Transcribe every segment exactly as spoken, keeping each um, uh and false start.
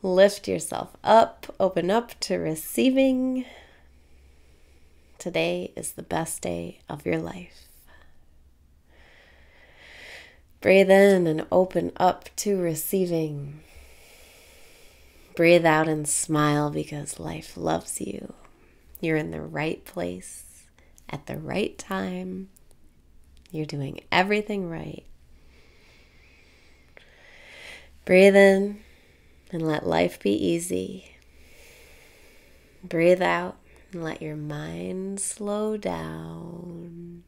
Lift yourself up, open up to receiving. Today is the best day of your life. Breathe in and open up to receiving. Breathe out and smile because life loves you. You're in the right place at the right time. You're doing everything right. Breathe in. And let life be easy. Breathe out and let your mind slow down.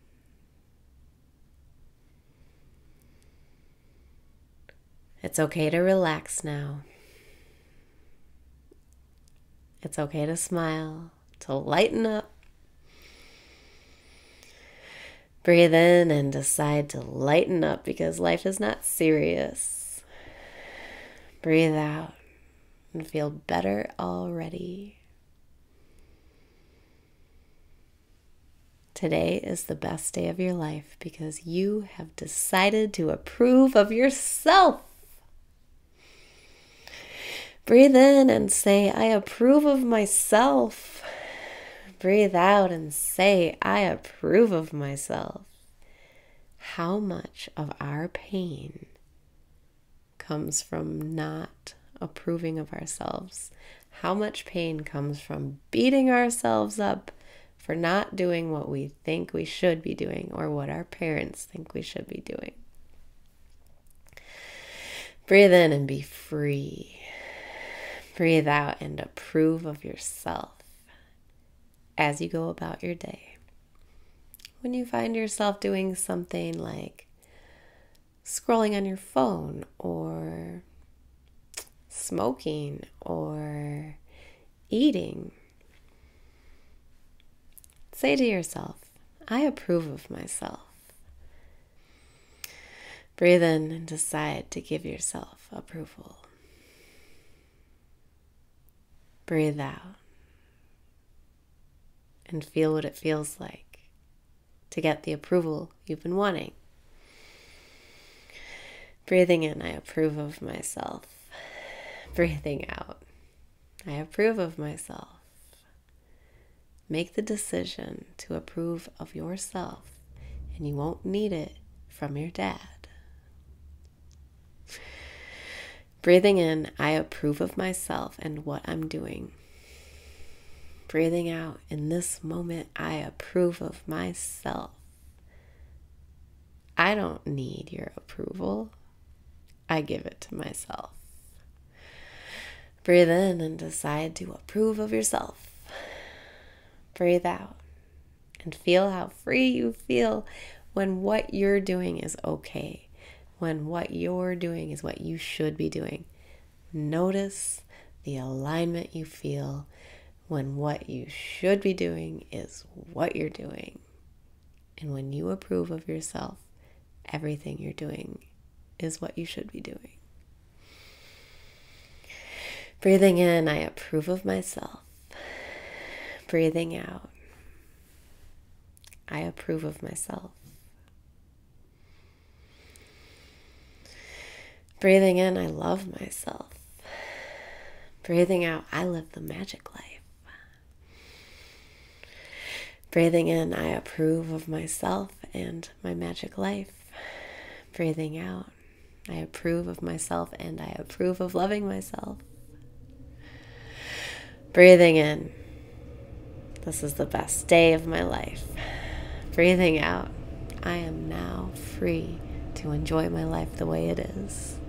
It's okay to relax now. It's okay to smile, to lighten up. Breathe in and decide to lighten up because life is not serious. Breathe out and feel better already. Today is the best day of your life because you have decided to approve of yourself. Breathe in and say, I approve of myself. Breathe out and say, I approve of myself. How much of our pain comes from not approving of ourselves? How much pain comes from beating ourselves up for not doing what we think we should be doing or what our parents think we should be doing? Breathe in and be free. Breathe out and approve of yourself as you go about your day. When you find yourself doing something like scrolling on your phone or smoking or eating, say to yourself, I approve of myself. Breathe in and decide to give yourself approval. Breathe out and feel what it feels like to get the approval you've been wanting. Breathing in, I approve of myself. Breathing out, I approve of myself. Make the decision to approve of yourself, and you won't need it from your dad. Breathing in, I approve of myself and what I'm doing. Breathing out, in this moment, I approve of myself. I don't need your approval. I give it to myself. Breathe in and decide to approve of yourself. Breathe out and feel how free you feel when what you're doing is okay, when what you're doing is what you should be doing. Notice the alignment you feel when what you should be doing is what you're doing. And when you approve of yourself, everything you're doing is what you should be doing. Breathing in, I approve of myself. Breathing out, I approve of myself. Breathing in, I love myself. Breathing out, I live the magic life. Breathing in, I approve of myself and my magic life. Breathing out, I approve of myself and I approve of loving myself. Breathing in, this is the best day of my life. Breathing out, I am now free to enjoy my life the way it is.